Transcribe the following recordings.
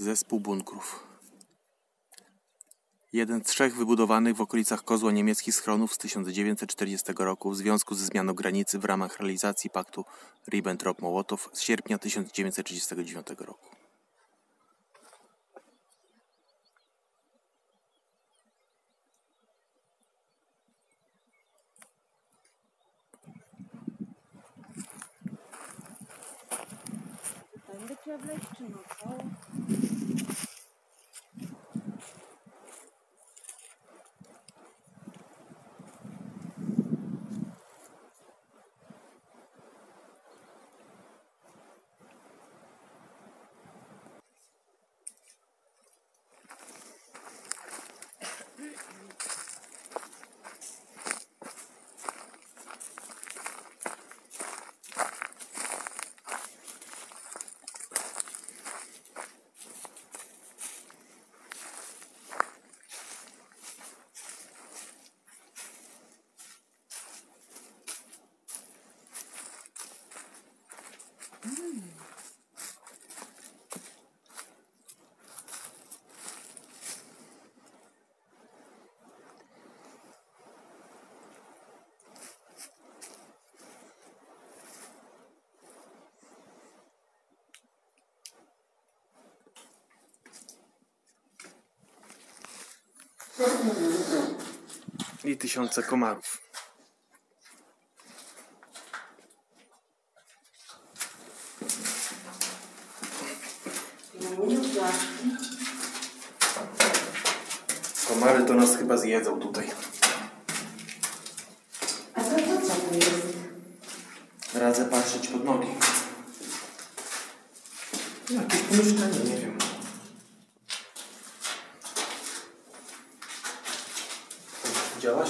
Zespół bunkrów. Jeden z trzech wybudowanych w okolicach Kozła niemieckich schronów z 1940 roku w związku ze zmianą granicy w ramach realizacji paktu Ribbentrop-Mołotow z sierpnia 1939 roku. Będę trzeba wleć, czy no co? I tysiące komarów. Komary to nas chyba zjedzą tutaj. A to co to jest? Radzę patrzeć pod nogi. Jakieś pomieszczenie, nie wiem. Widziałaś?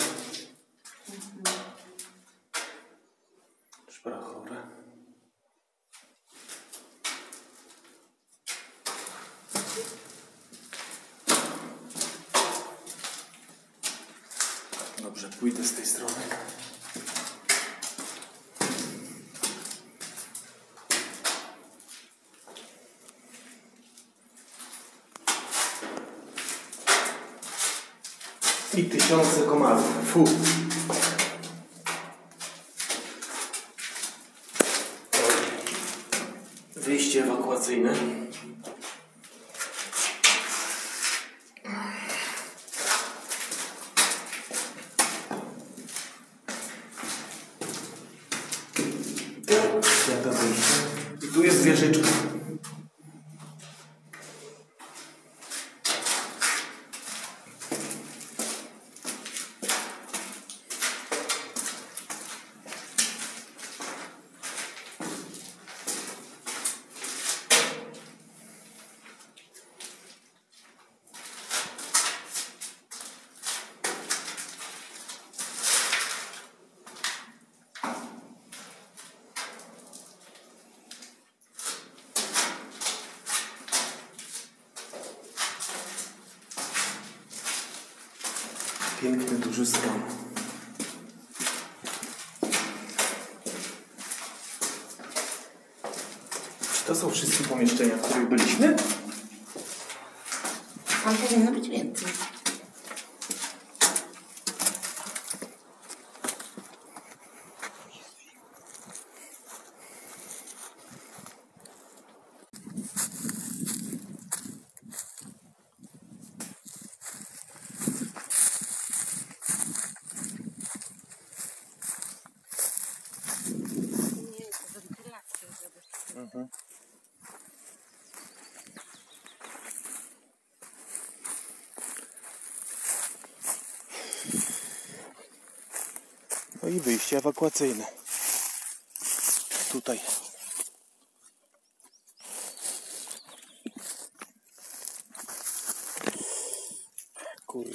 Szpara chora. Dobrze, pójdę z tej strony. I tysiące komarów. Fu. Wyjście ewakuacyjne. I tu jest zwierzyczka. Piękny, duży schron. Czy to są wszystkie pomieszczenia, w których byliśmy? Tam powinno być więcej. No i wyjście ewakuacyjne. Tutaj. Kurde.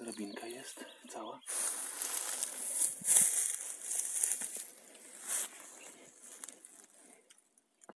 Drabinka jest cała.